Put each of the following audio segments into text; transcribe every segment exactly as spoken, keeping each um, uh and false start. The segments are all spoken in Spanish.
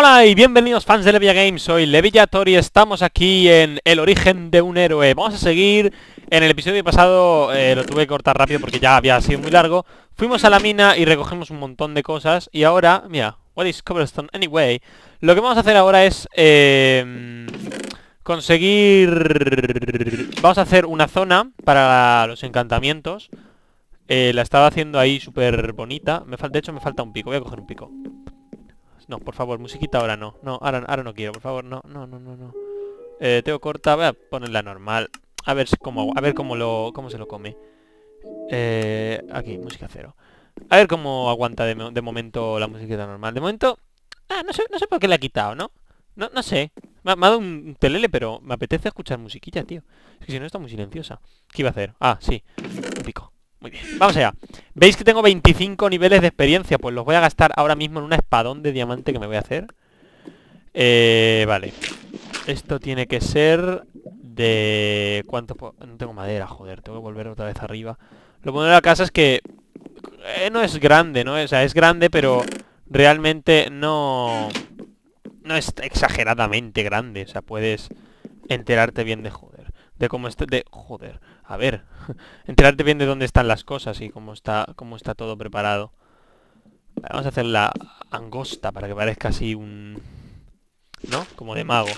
Hola y bienvenidos fans de Levilla Games, soy Levillator y estamos aquí en El origen de un héroe. Vamos a seguir, en el episodio pasado eh, lo tuve que cortar rápido porque ya había sido muy largo. Fuimos a la mina y recogimos un montón de cosas y ahora, mira, what is cobblestone anyway. Lo que vamos a hacer ahora es eh, conseguir... Vamos a hacer una zona para los encantamientos. eh, La estaba haciendo ahí súper bonita, me de hecho me falta un pico, voy a coger un pico. No, por favor, musiquita ahora no. No, ahora, ahora no quiero, por favor, no, no, no, no, no. Eh, tengo corta, voy a ponerla normal. A ver cómo, a ver cómo lo, cómo se lo come. Eh, aquí, música cero. A ver cómo aguanta de, de momento la musiquita normal. De momento, ah, no sé, no sé por qué la he quitado, ¿no? No, no sé. Me, me ha dado un telele, pero me apetece escuchar musiquilla, tío. Es que si no está muy silenciosa. ¿Qué iba a hacer? Ah, sí, un pico. Muy bien, vamos allá. ¿Veis que tengo veinticinco niveles de experiencia? Pues los voy a gastar ahora mismo en un espadón de diamante que me voy a hacer. Eh, vale. Esto tiene que ser de... ¿Cuánto po...? No tengo madera, joder. Tengo que volver otra vez arriba. Lo bueno de la casa es que... Eh, no es grande, ¿no? O sea, es grande, pero realmente no... No es exageradamente grande. O sea, puedes enterarte bien de joder. De cómo está... De... Joder. A ver, enterarte bien de dónde están las cosas y cómo está, cómo está todo preparado. Vamos a hacer la angosta para que parezca así un... ¿No? Como de mago.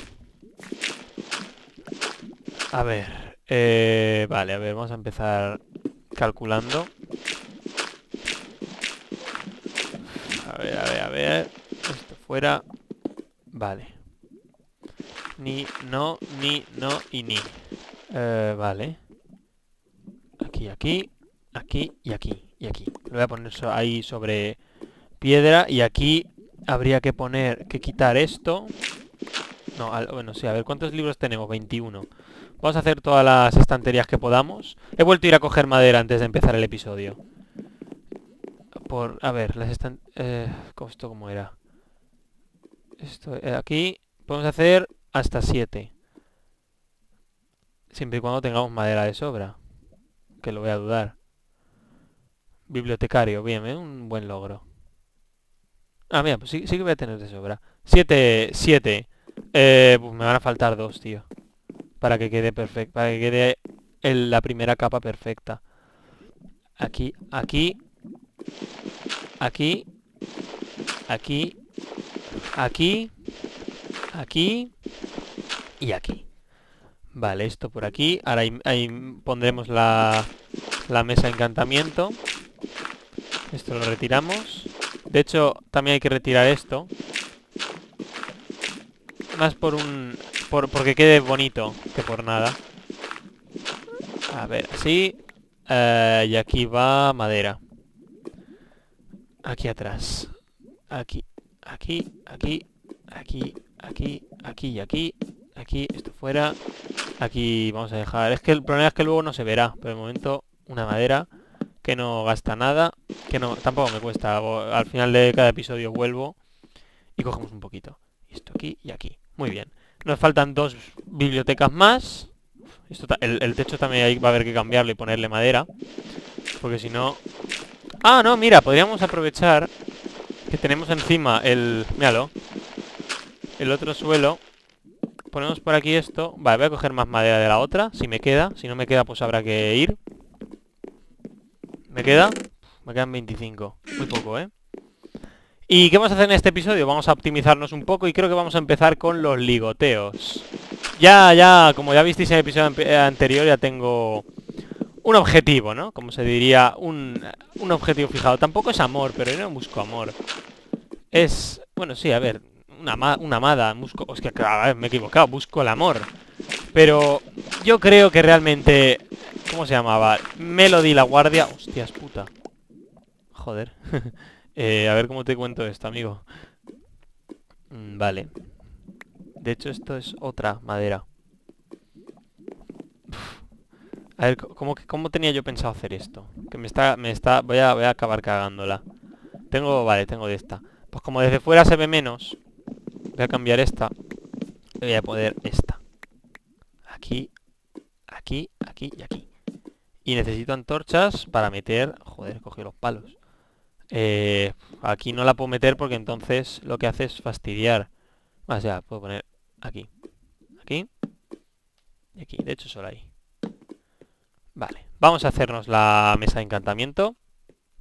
A ver, eh, vale, a ver, vamos a empezar calculando. A ver, a ver, a ver. Esto fuera. Vale. Ni, no, ni, no y ni. Eh, vale. Aquí, aquí, aquí y aquí y aquí. Lo voy a poner so ahí sobre piedra y aquí habría que poner, que quitar esto. No, al, bueno, sí, a ver, ¿cuántos libros tenemos? veintiuno. Vamos a hacer todas las estanterías que podamos. He vuelto a ir a coger madera antes de empezar el episodio. Por, a ver, las estanterías... Eh, ¿esto cómo era? Esto, eh, aquí podemos hacer hasta siete. Siempre y cuando tengamos madera de sobra. Que lo voy a dudar. Bibliotecario, bien, ¿eh? Un buen logro. Ah, mira, pues sí, sí que voy a tener de sobra. Siete, siete. Eh, pues me van a faltar dos, tío. Para que quede perfecto. Para que quede el, la primera capa perfecta. Aquí, aquí. Aquí. Aquí. Aquí. Aquí. Y aquí. Vale, esto por aquí. Ahora ahí, ahí pondremos la, la mesa de encantamiento. Esto lo retiramos. De hecho, también hay que retirar esto. Más por un... Por, porque quede bonito que por nada. A ver, así. Eh, y aquí va madera. Aquí atrás. Aquí, aquí, aquí, aquí, aquí, aquí y aquí. Aquí, esto fuera. Aquí vamos a dejar. Es que el problema es que luego no se verá. Pero de momento, una madera que no gasta nada. Que no, tampoco me cuesta. Al final de cada episodio vuelvo y cogemos un poquito. Esto aquí y aquí. Muy bien. Nos faltan dos bibliotecas más. Esto, el, el techo también ahí va a haber que cambiarlo y ponerle madera. Porque si no... Ah, no, mira. Podríamos aprovechar que tenemos encima el... Míralo. El otro suelo. Ponemos por aquí esto. Vale, voy a coger más madera de la otra. Si me queda. Si no me queda, pues habrá que ir. ¿Me queda? Me quedan veinticinco. Muy poco, ¿eh? ¿Y qué vamos a hacer en este episodio? Vamos a optimizarnos un poco y creo que vamos a empezar con los ligoteos. Ya, ya, como ya visteis en el episodio anterior, ya tengo un objetivo, ¿no? Como se diría, un, un objetivo fijado. Tampoco es amor, pero yo no busco amor. Es... Bueno, sí, a ver... Una, una amada, busco... Hostia, claro, me he equivocado, busco el amor. Pero yo creo que realmente... ¿Cómo se llamaba? Melody la guardia... Hostias, puta. Joder. eh, a ver cómo te cuento esto, amigo. Mm, vale. De hecho, esto es otra madera. Uf. A ver, ¿cómo, ¿cómo tenía yo pensado hacer esto? Que me está... me está voy, a, voy a acabar cagándola. Tengo... Vale, tengo de esta. Pues como desde fuera se ve menos... Voy a cambiar esta. Voy a poner esta. Aquí, aquí, aquí y aquí. Y necesito antorchas para meter... Joder, cogí los palos. Eh, aquí no la puedo meter porque entonces lo que hace es fastidiar. O sea, puedo poner aquí, aquí y aquí. De hecho, solo ahí. Vale, vamos a hacernos la mesa de encantamiento,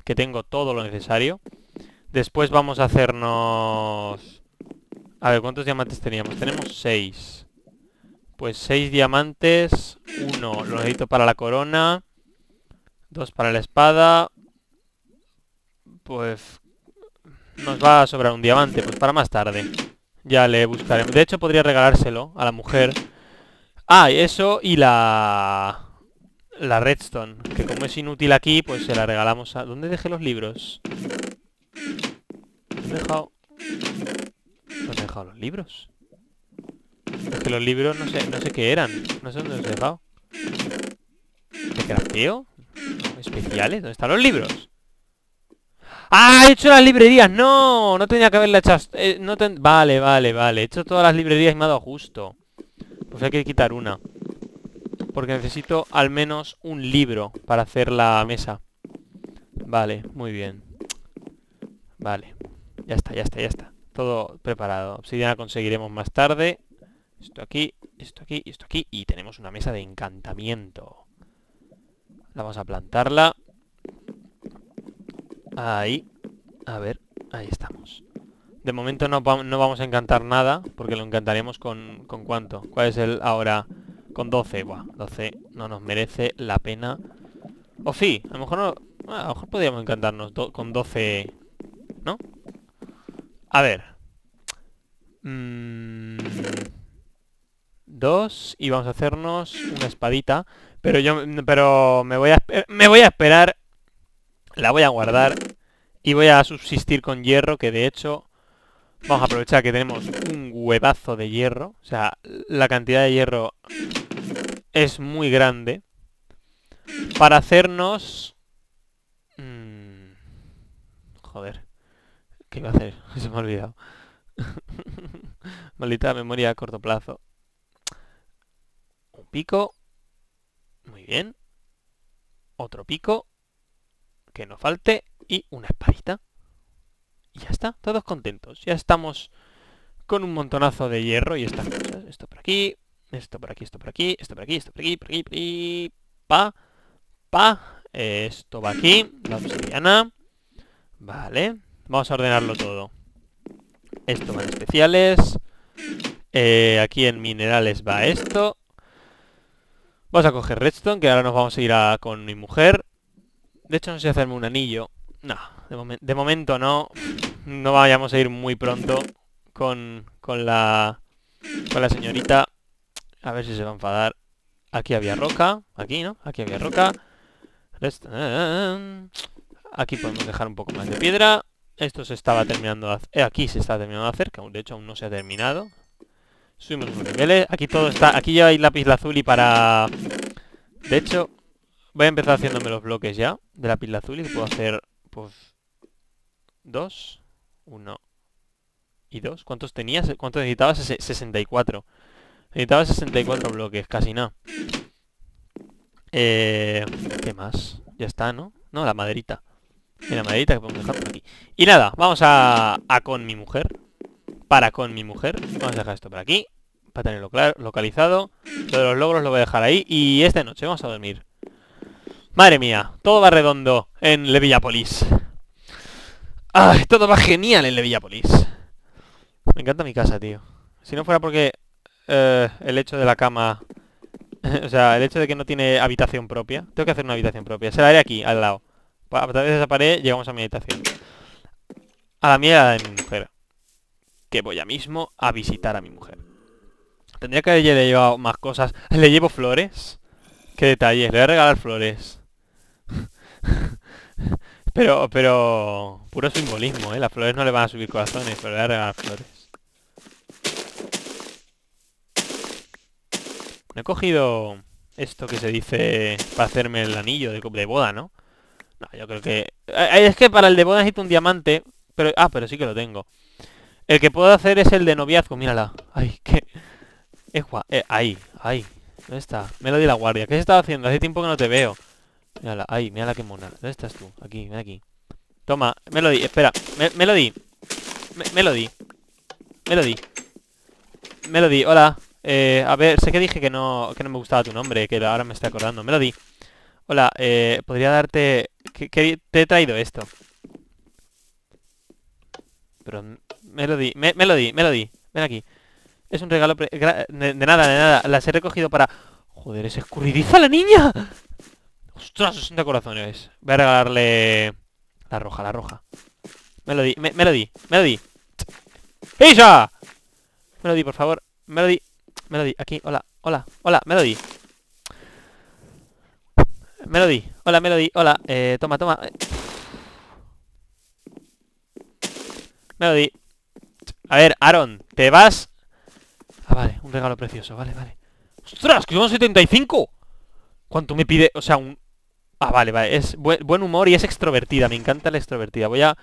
que tengo todo lo necesario. Después vamos a hacernos... A ver, ¿cuántos diamantes teníamos? Tenemos seis. Pues seis diamantes. Uno lo necesito para la corona. Dos para la espada. Pues... nos va a sobrar un diamante, pues para más tarde. Ya le buscaremos. De hecho, podría regalárselo a la mujer. Ah, eso y la... la redstone, que como es inútil aquí, pues se la regalamos a... ¿Dónde dejé los libros? ¿Dónde he dejado? ¿Dónde he dejado los libros? Es que los libros no sé, no sé qué eran. No sé dónde los he dejado. ¿De crafteo? ¿Especiales? ¿Dónde están los libros? ¡Ah! ¡He hecho las librerías! ¡No! No tenía que haberla hecho... Eh, no ten... Vale, vale, vale. He hecho todas las librerías y me ha dado justo. Pues hay que quitar una, porque necesito al menos un libro para hacer la mesa. Vale, muy bien. Vale. Ya está, ya está, ya está. Todo preparado. Obsidiana conseguiremos más tarde. Esto aquí, esto aquí, esto aquí. Y tenemos una mesa de encantamiento. Vamos a plantarla. Ahí. A ver, ahí estamos. De momento no, no vamos a encantar nada, porque lo encantaremos con... ¿Con cuánto? ¿Cuál es el ahora...? Con doce, buah, doce no nos merece la pena. O sí, a lo mejor no, a lo mejor podríamos encantarnos do, con doce, ¿no? A ver, mm, dos y vamos a hacernos una espadita. Pero yo, pero me voy a, me voy a esperar. La voy a guardar y voy a subsistir con hierro, que de hecho... Vamos a aprovechar que tenemos un huevazo de hierro. O sea, la cantidad de hierro es muy grande. Para hacernos... Mm... Joder. ¿Qué iba a hacer? Se me ha olvidado. Maldita memoria a corto plazo. Un pico. Muy bien. Otro pico. Que no falte. Y una espadita. Y ya está, todos contentos. Ya estamos con un montonazo de hierro y estas cosas. Esto por aquí, esto por aquí, esto por aquí, esto por aquí, esto por aquí, por aquí, por aquí, pa, pa. Esto va aquí, la obsidiana. Vale, vamos a ordenarlo todo. Esto va en especiales. Eh, aquí en minerales va esto. Vamos a coger redstone, que ahora nos vamos a ir a, con mi mujer. De hecho, no sé hacerme un anillo. No, de, momen de momento no. No vayamos a ir muy pronto con, con la con la señorita. A ver si se va a enfadar. Aquí había roca. Aquí, ¿no? Aquí había roca. Aquí podemos dejar un poco más de piedra. Esto se estaba terminando de hacer. Aquí se está terminando de hacer, que de hecho aún no se ha terminado. Subimos unos niveles. Aquí todo está. Aquí ya hay lápiz lazuli para... De hecho, voy a empezar haciéndome los bloques ya de lápiz lazuli. Puedo hacer... Pues... Dos. Uno. Y dos. ¿Cuántos tenías? ¿Cuántos necesitabas? sesenta y cuatro. Necesitaba sesenta y cuatro bloques. Casi nada. Eh, ¿Qué más? Ya está, ¿no? No, la maderita. Y la maderita que podemos dejar por aquí. Y nada, vamos a... A con mi mujer. Para con mi mujer. Vamos a dejar esto por aquí, para tenerlo claro, localizado. Lo de los logros lo voy a dejar ahí. Y esta noche vamos a dormir. Madre mía, todo va redondo en Levillapolis. Ay, todo va genial en Levillapolis. Me encanta mi casa, tío. Si no fuera porque eh, el hecho de la cama... o sea, el hecho de que no tiene habitación propia. Tengo que hacer una habitación propia. Se la haré aquí, al lado. A través de esa pared llegamos a mi habitación. A la mía y a la de mi mujer. Que voy ya mismo a visitar a mi mujer. Tendría que haberle llevado más cosas. Le llevo flores. Qué detalle, le voy a regalar flores. Pero, pero... Puro simbolismo, ¿eh? Las flores no le van a subir corazones, pero le voy a regalar flores. No he cogido esto que se dice para hacerme el anillo de, de boda, ¿no? No, yo creo que... Es que para el de boda necesito un diamante, pero... Ah, pero sí que lo tengo. El que puedo hacer es el de noviazgo, mírala. Ay, qué... Es guay. Eh, ahí, ahí. ¿Dónde está? Melody la guardia. ¿Qué has estado haciendo? Hace tiempo que no te veo. Mírala, ay, mírala que mona. ¿Dónde estás tú? Aquí, ven aquí. Toma, Melody, espera. Me Melody. Me Melody. Melody. Melody, hola. Eh, a ver, sé que dije que no, que no me gustaba tu nombre, que ahora me estoy acordando. Melody, hola, eh, podría darte... Que, que te he traído esto. Pero... Melody, me, Melody, Melody, ven aquí. Es un regalo... Pre de, de nada, de nada. Las he recogido para... Joder, es escurridiza la niña. Ostras, sesenta corazones. Voy a regalarle... La roja, la roja. Melody, me, Melody, Melody. ¡Isa! Melody, por favor. Melody, Melody, aquí. Hola, hola, hola, Melody. Melody, hola, Melody, hola. Eh, toma, toma. Melody. A ver, Aaron, te vas... Ah, vale, un regalo precioso, vale, vale. ¡Ostras, que son setenta y cinco! ¿Cuánto me pide? O sea, un... Ah, vale, vale, es bu buen humor y es extrovertida. Me encanta la extrovertida. Voy a...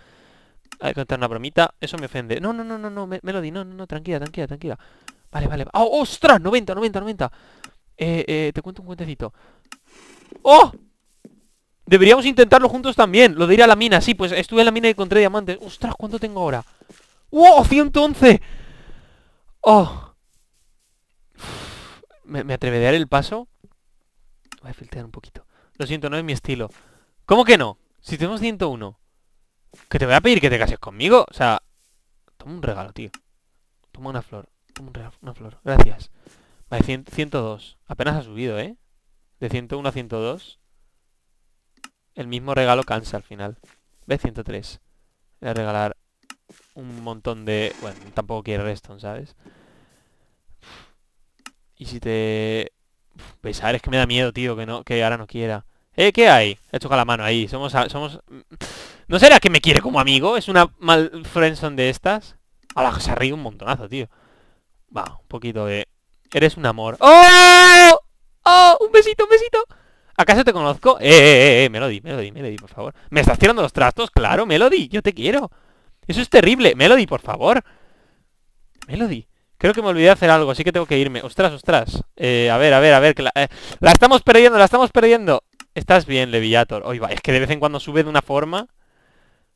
a contar una bromita. Eso me ofende. No, no, no, no, no, Melody, no, no, no, tranquila, tranquila, tranquila. Vale, vale. ¡Oh, ostras! noventa, noventa, noventa. Eh, eh, te cuento un cuentecito. ¡Oh! Deberíamos intentarlo juntos también. Lo de ir a la mina, sí, pues estuve en la mina y encontré diamantes. ¡Ostras! ¿Cuánto tengo ahora? ¡Wow! ciento once. ¡Oh! Uf, ¿Me, me atreveré a dar el paso? Voy a filtrar un poquito. Lo siento, no es mi estilo. ¿Cómo que no? Si tenemos ciento uno. Que te voy a pedir que te cases conmigo. O sea... Toma un regalo, tío. Toma una flor. Toma un regalo, una flor. Gracias. Vale, cien, ciento dos. Apenas ha subido, ¿eh? De ciento uno a ciento dos. El mismo regalo cansa al final. ¿Ves? ciento tres. Voy a regalar un montón de... Bueno, tampoco quiere redstone, ¿sabes? Y si te... Pesar, es que me da miedo, tío, que no, que ahora no quiera. ¿Eh? ¿Qué hay? He chocado la mano ahí. Somos... somos... ¿No será que me quiere como amigo? ¿Es una mal friendzone de estas? Ahora se ríe un montonazo, tío. Va, un poquito de... Eres un amor. ¡Oh! ¡Oh! ¡Un besito, un besito! ¿Acaso te conozco? ¡Eh, eh, eh! Melody, Melody, Melody, por favor. ¿Me estás tirando los trastos? ¡Claro, Melody! ¡Yo te quiero! ¡Eso es terrible! ¡Melody, por favor! ¡Melody! Creo que me olvidé de hacer algo, así que tengo que irme. ¡Ostras, ostras! Eh, a ver, a ver, a ver... Que la, eh, ¡la estamos perdiendo, la estamos perdiendo! Estás bien, Levillator. Hoy va, es que de vez en cuando sube de una forma...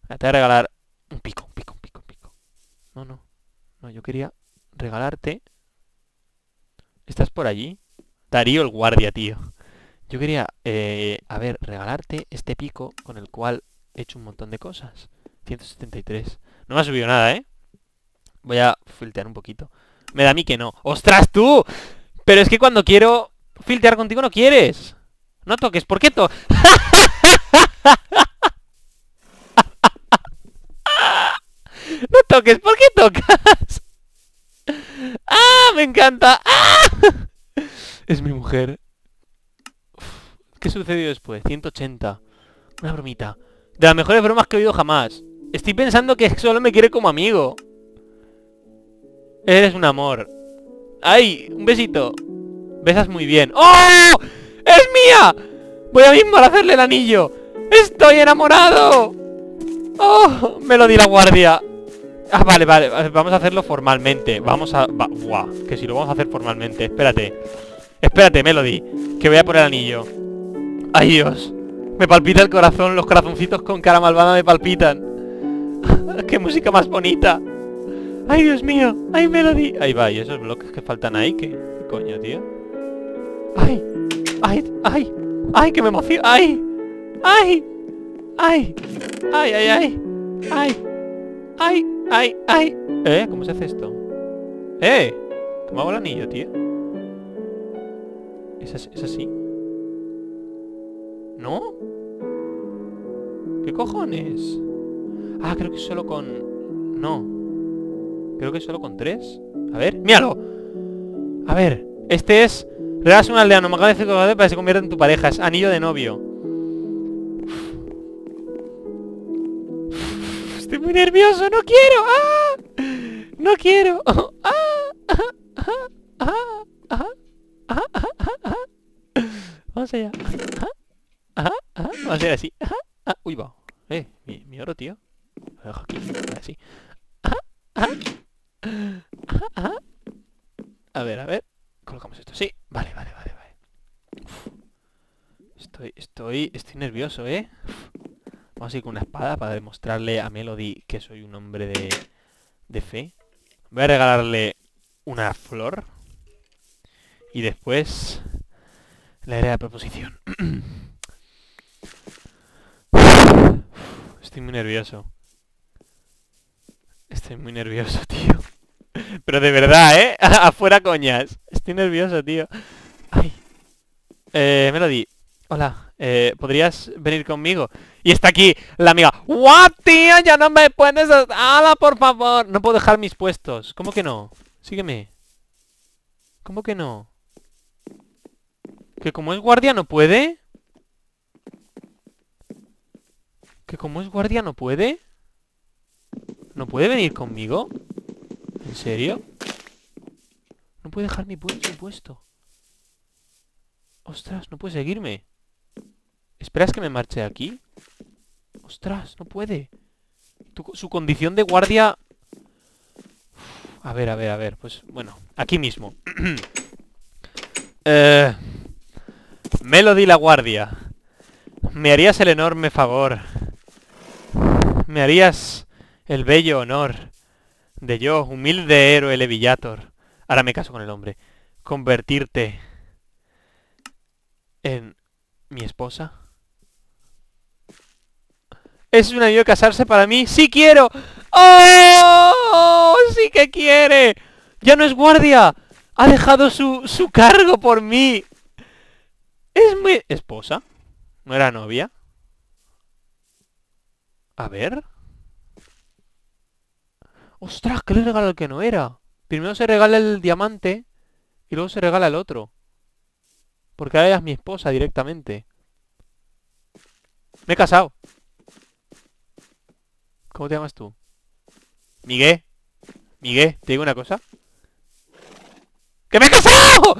Te voy a regalar un pico, un pico, un pico, un pico. No, no. No, yo quería regalarte... ¿Estás por allí? Darío el guardia, tío. Yo quería, eh, a ver, regalarte este pico con el cual he hecho un montón de cosas. ciento setenta y tres. No me ha subido nada, ¿eh? Voy a filtear un poquito. Me da a mí que no. ¡Ostras, tú! Pero es que cuando quiero filtear contigo no quieres. No toques, ¿por qué to...? No toques, ¿por qué tocas? ¡Ah! ¡Me encanta! ¡Ah! Es mi mujer. Uf, ¿qué sucedió después? ciento ochenta. Una bromita. De las mejores bromas que he oído jamás. Estoy pensando que solo me quiere como amigo. Eres un amor. ¡Ay! Un besito. Besas muy bien. ¡Oh! ¡Es mía! Voy a mismo a hacerle el anillo. ¡Estoy enamorado! ¡Oh! Melody la guardia. Ah, vale, vale, vamos a hacerlo formalmente. Vamos a... Va, buah, que si lo vamos a hacer formalmente. Espérate. Espérate, Melody, que voy a por el anillo. Ay, Dios. Me palpita el corazón, los corazoncitos con cara malvada me palpitan. ¡Qué música más bonita! Ay, Dios mío. Ay, Melody. Ahí va, y esos bloques que faltan ahí, que... ¿Qué coño, tío? Ay, ay, ay. Ay, que me emociono. Ay, ay. Ay, ay, ay, ay. Ay, ay. ¡Ay! ¡Ay! ¿Eh? ¿Cómo se hace esto? ¡Eh! ¿Cómo hago el anillo, tío? ¿Es así? ¿Es así? ¿No? ¿Qué cojones? Ah, creo que solo con... No. Creo que solo con tres. A ver, ¡míralo! A ver, este es... Regalas un aldeano, me acaba de decir que para que se convierta en tu pareja. Es anillo de novio. Estoy muy nervioso, no quiero. ¡Ah! No quiero. Vamos allá. Vamos allá así. Uy, va. Eh, mi, mi oro, tío. Lo dejo aquí. Así. A ver, a ver. Colocamos esto. Sí. Vale, vale, vale, vale. Estoy, estoy, estoy nervioso, ¿eh? Vamos a ir con una espada para demostrarle a Melody que soy un hombre de, de fe. Voy a regalarle una flor. Y después la idea de proposición. Estoy muy nervioso. Estoy muy nervioso, tío. Pero de verdad, ¿eh? Afuera coñas. Estoy nervioso, tío. Ay. Eh, Melody. Hola. Eh, ¿podrías venir conmigo? Y está aquí la amiga. ¡What, tío! ¡Ya no me puedes! ¡Hala, por favor! No puedo dejar mis puestos. ¿Cómo que no? Sígueme. ¿Cómo que no? ¿Que como es guardia no puede? ¿Que como es guardia no puede? ¿No puede venir conmigo? ¿En serio? No puede dejar mi puesto, mi puesto. Ostras, no puede seguirme. ¿Esperas que me marche de aquí? Ostras, no puede. Tu, su condición de guardia... Uf, a ver, a ver, a ver. Pues bueno, aquí mismo. eh, Melody la guardia. ¿Me harías el enorme favor? ¿Me harías el bello honor de yo, humilde héroe Levillator? Ahora me caso con el hombre. Convertirte en mi esposa. ¿Es un amigo casarse para mí? ¡Sí quiero! ¡Oh! ¡Sí que quiere! ¡Ya no es guardia! ¡Ha dejado su, su cargo por mí! ¿Es mi esposa? ¿No era novia? A ver... ¡Ostras! ¿Qué le regala el que no era? Primero se regala el diamante y luego se regala el otro. Porque ahora ella es mi esposa directamente. Me he casado. ¿Cómo te llamas tú? Miguel. Miguel, ¿te digo una cosa? ¡Que me he casado!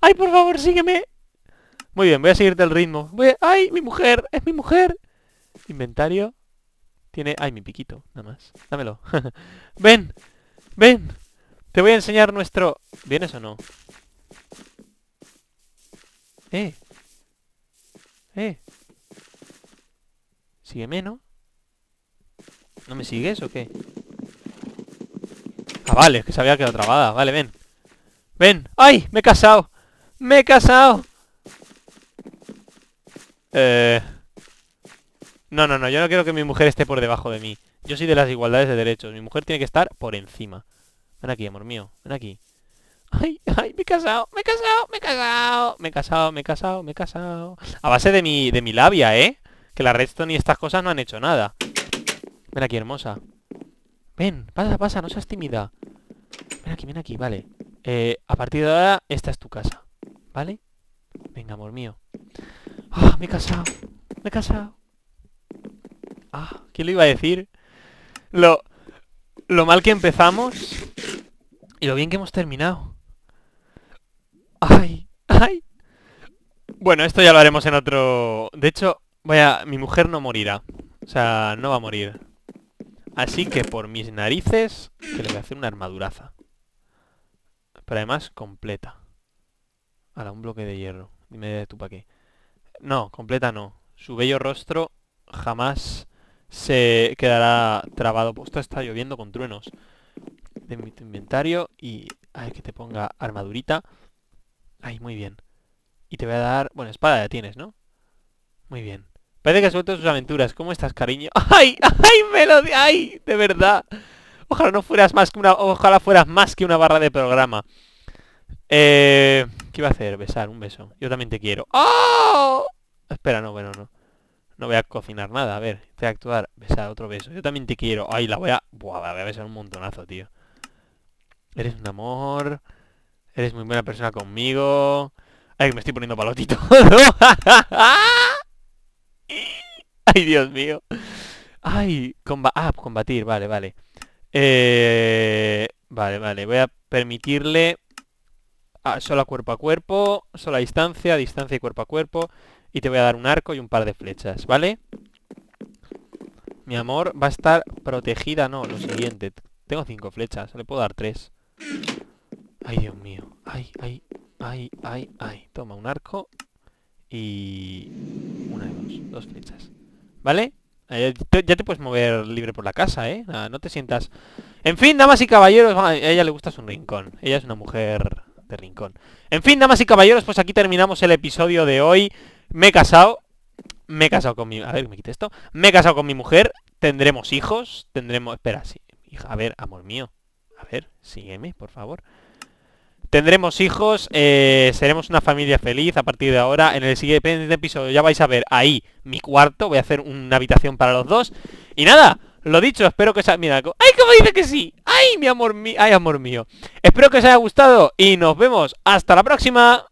¡Ay, por favor, sígueme! Muy bien, voy a seguirte el ritmo. Voy a... ¡Ay, mi mujer! ¡Es mi mujer! Inventario. Tiene... Ay, mi piquito, nada más. Dámelo. Ven, ven. Te voy a enseñar nuestro... ¿Vienes o no? Eh. Eh. Sígueme, ¿no? ¿No me sigues o qué? Ah, vale, es que se había quedado trabada. Vale, ven. Ven. ¡Ay! Me he casado. Me he casado. Eh... No, no, no, yo no quiero que mi mujer esté por debajo de mí. Yo soy de las igualdades de derechos. Mi mujer tiene que estar por encima. Ven aquí, amor mío, ven aquí. Ay, ay, me he casado, me he casado, me he casado. Me he casado, me he casado, me he casado. A base de mi, de mi labia, ¿eh? Que la redstone y estas cosas no han hecho nada. Ven aquí, hermosa. Ven, pasa, pasa, no seas tímida. Ven aquí, ven aquí, vale. eh, A partir de ahora, esta es tu casa, ¿vale? Venga, amor mío. Ah, oh, me he casado, me he casado. Ah, ¿quién lo iba a decir? Lo, lo mal que empezamos y lo bien que hemos terminado. Ay, ay. Bueno, esto ya lo haremos en otro... De hecho, vaya, mi mujer no morirá. O sea, no va a morir. Así que por mis narices que le voy a hacer una armaduraza. Pero además completa. Ahora, un bloque de hierro. Dime tú para qué. No, completa no. Su bello rostro jamás se quedará trabado. Esto está lloviendo con truenos. De mi inventario. Y... ay, que te ponga armadurita. Ay, muy bien. Y te voy a dar... Bueno, espada ya tienes, ¿no? Muy bien. Parece que has vuelto sus aventuras. ¿Cómo estás, cariño? ¡Ay! ¡Ay, Melody! ¡Ay! De verdad. Ojalá no fueras más que una... Ojalá fueras más que una barra de programa. Eh... ¿Qué iba a hacer? Besar, un beso. Yo también te quiero. ¡Oh! Espera, no, bueno, no. No voy a cocinar nada, a ver, voy a actuar. Besar, otro beso, yo también te quiero. Ay, la voy a... Buah, la voy a besar un montonazo, tío. Eres un amor. Eres muy buena persona conmigo. Ay, que me estoy poniendo palotito. Ay, Dios mío. Ay, comba... ah, combatir, vale, vale. eh... Vale, vale, voy a permitirle ah, solo a cuerpo a cuerpo. Solo a distancia, distancia y cuerpo a cuerpo. Y te voy a dar un arco y un par de flechas, ¿vale? Mi amor va a estar protegida. No, lo siguiente. Tengo cinco flechas, le puedo dar tres. Ay, Dios mío. Ay, ay, ay, ay, ay. Toma un arco. Y... una de dos, dos flechas. ¿Vale? Ya te puedes mover libre por la casa, ¿eh? No te sientas En fin, damas y caballeros, a ella le gusta su rincón. Ella es una mujer de rincón. En fin, damas y caballeros, pues aquí terminamos el episodio de hoy. Me he casado. Me he casado con mi... A ver, me quité esto. Me he casado con mi mujer. Tendremos hijos. Tendremos... Espera, sí. Hija, a ver, amor mío. A ver, sígueme, por favor. Tendremos hijos, eh, seremos una familia feliz a partir de ahora. En el siguiente episodio ya vais a ver ahí mi cuarto. Voy a hacer una habitación para los dos. Y nada, lo dicho, espero que os haya... Mira, ¡ay, cómo dice que sí! ¡Ay, mi amor mío! ¡Ay, amor mío! Espero que os haya gustado y nos vemos. ¡Hasta la próxima!